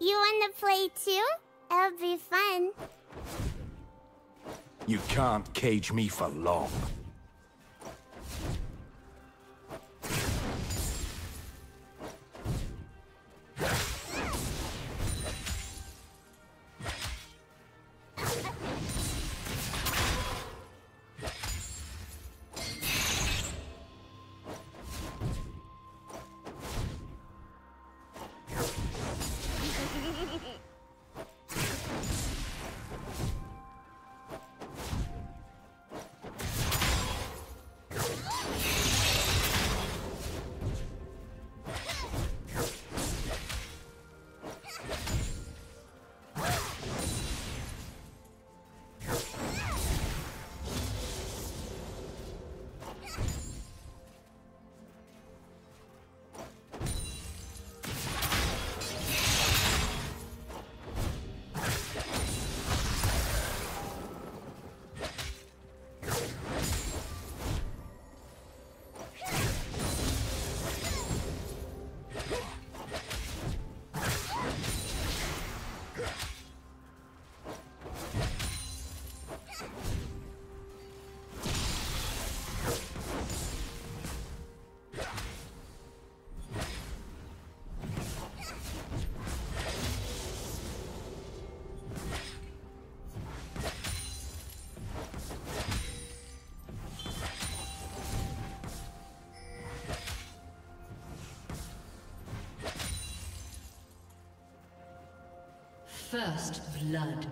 You wanna play too? It'll be fun. You can't cage me for long. First blood.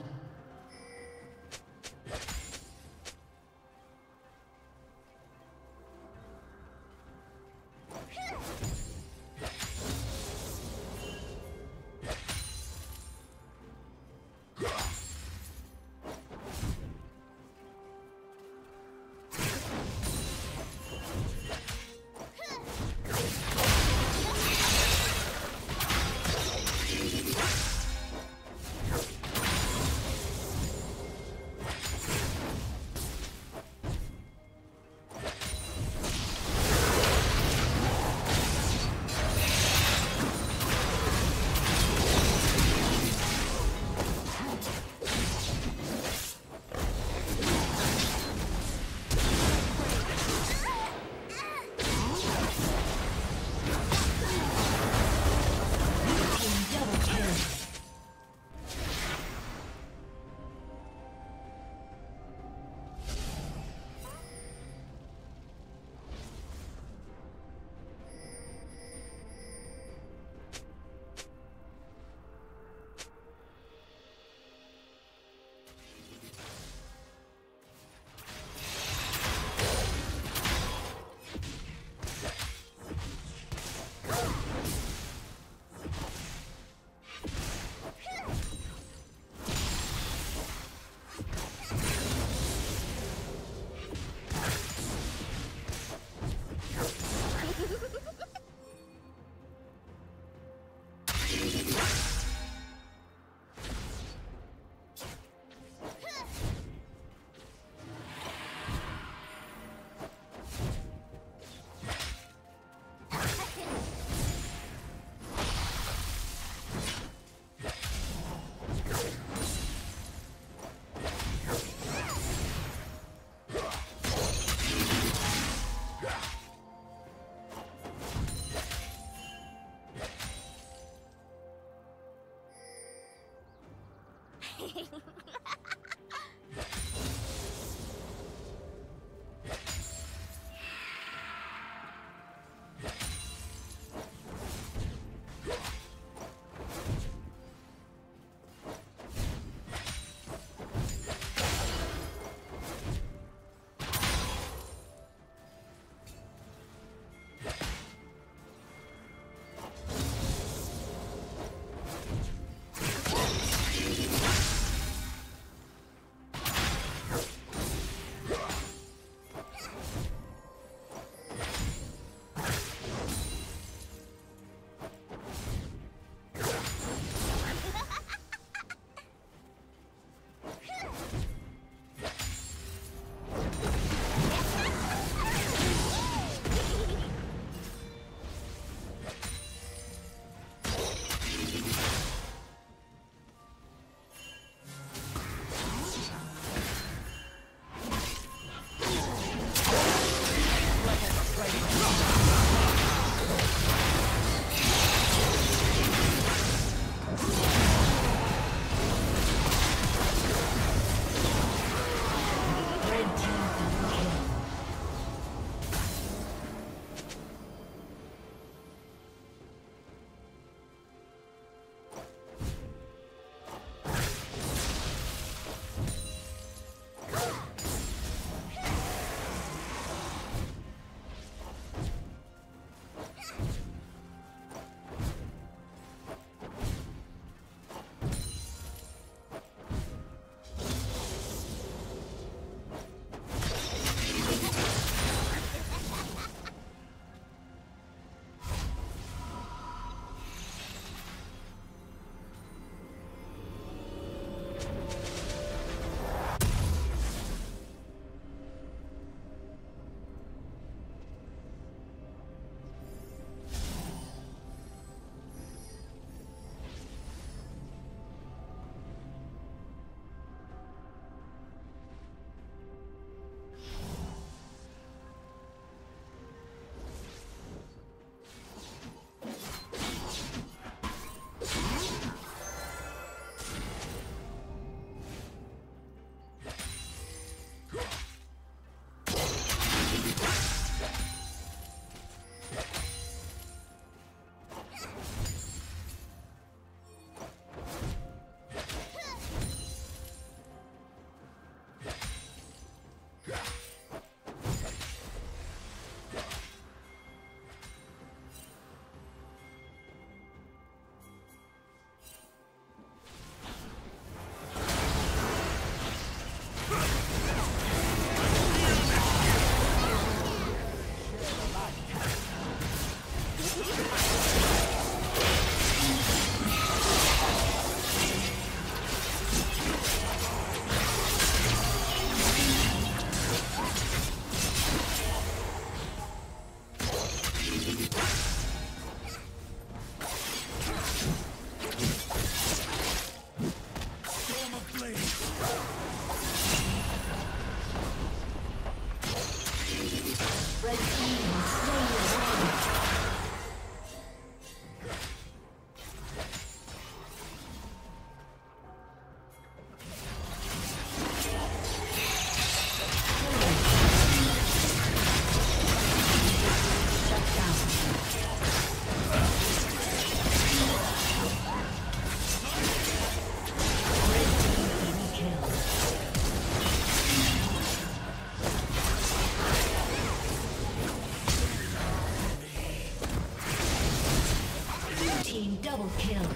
kill.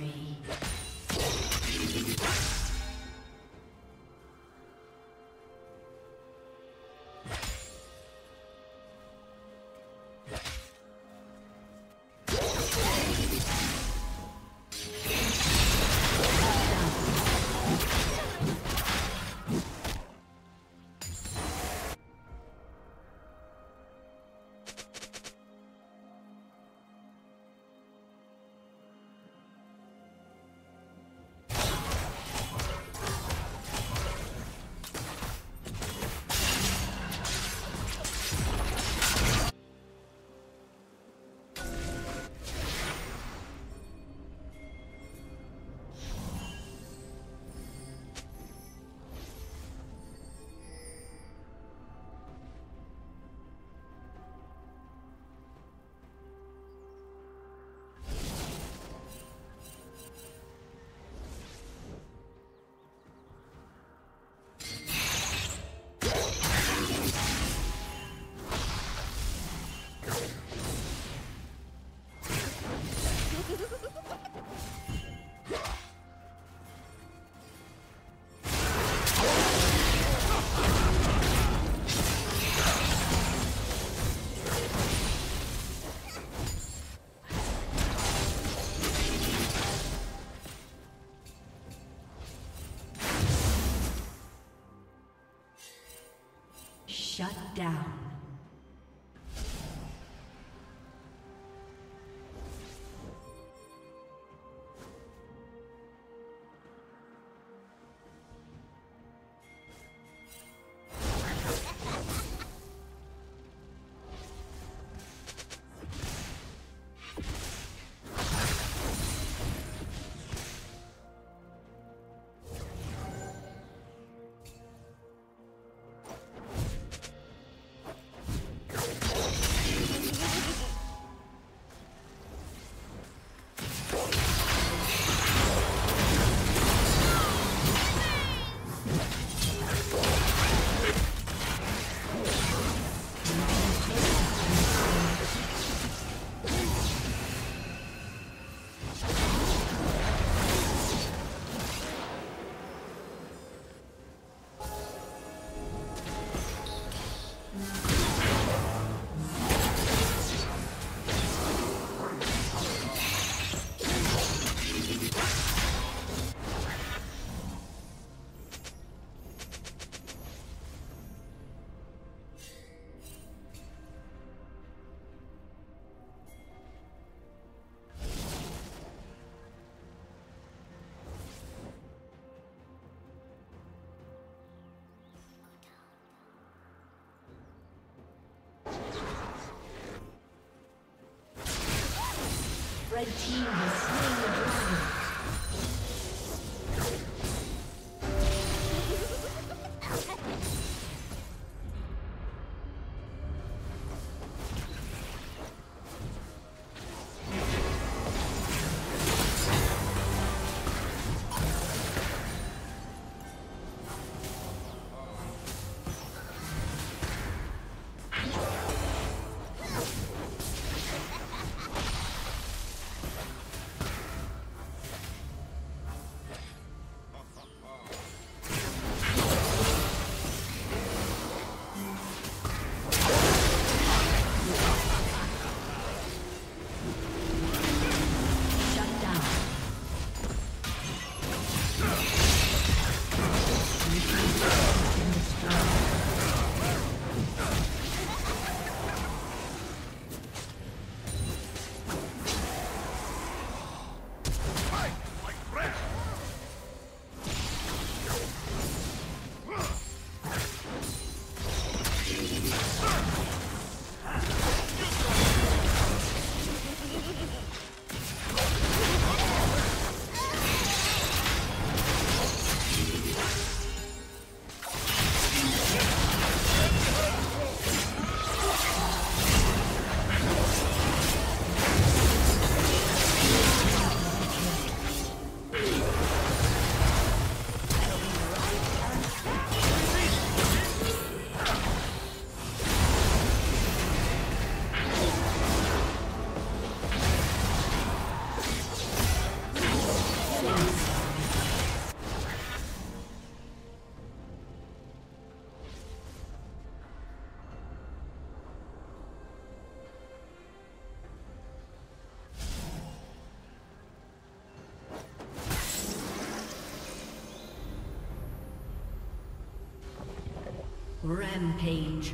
Shut down. Red team has slain the dragon. Rampage.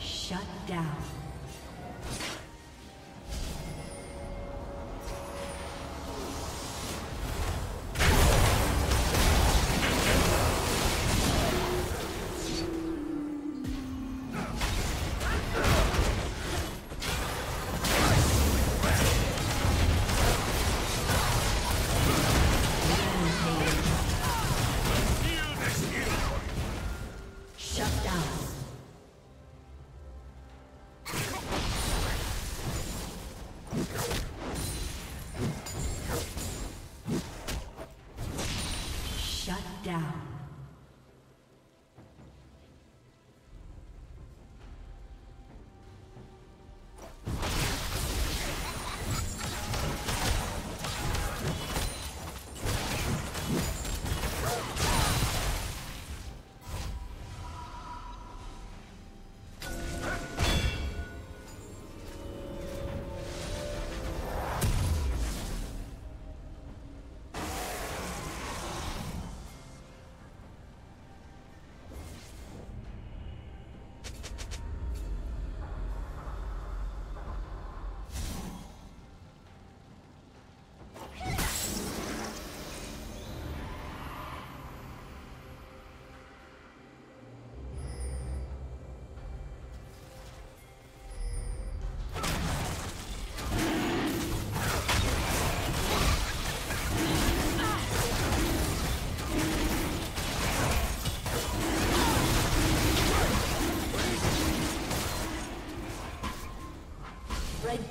Shut down. Red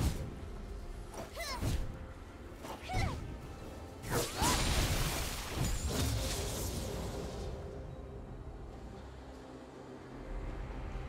Blue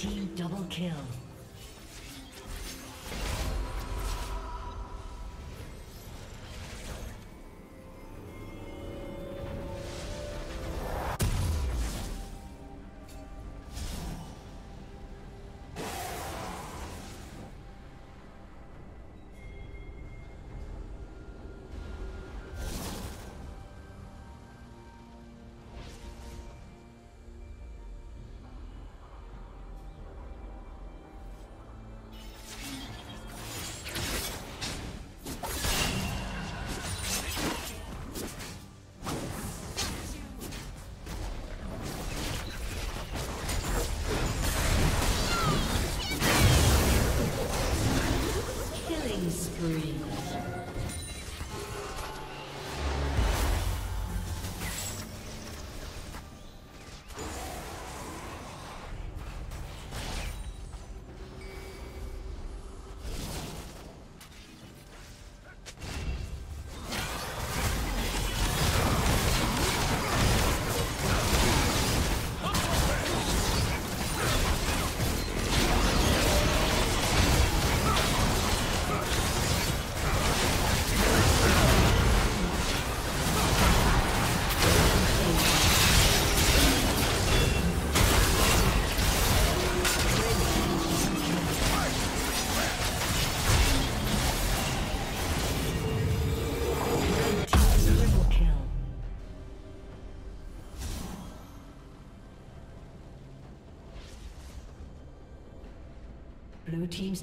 Team double kill. Blue team's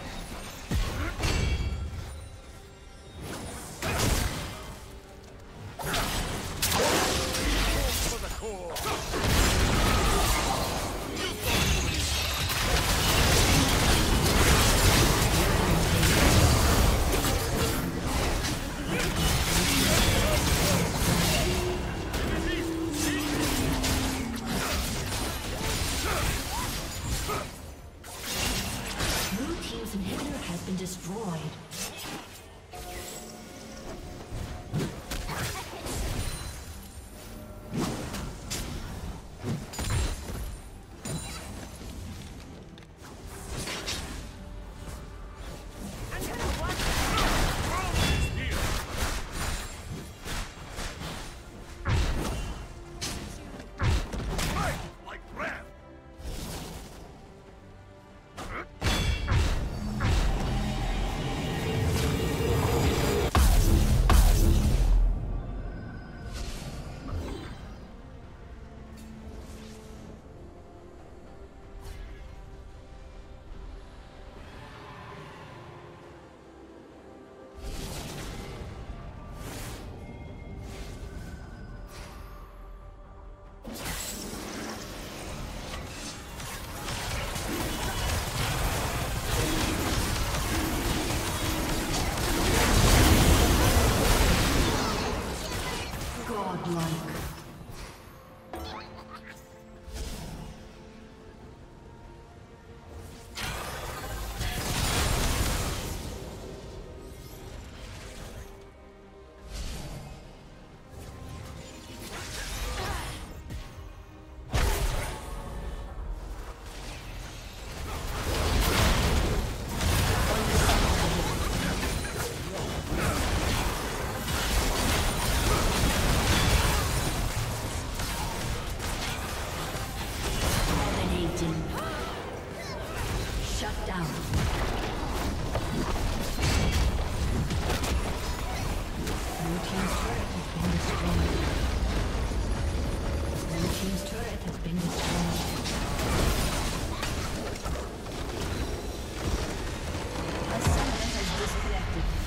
disconnected.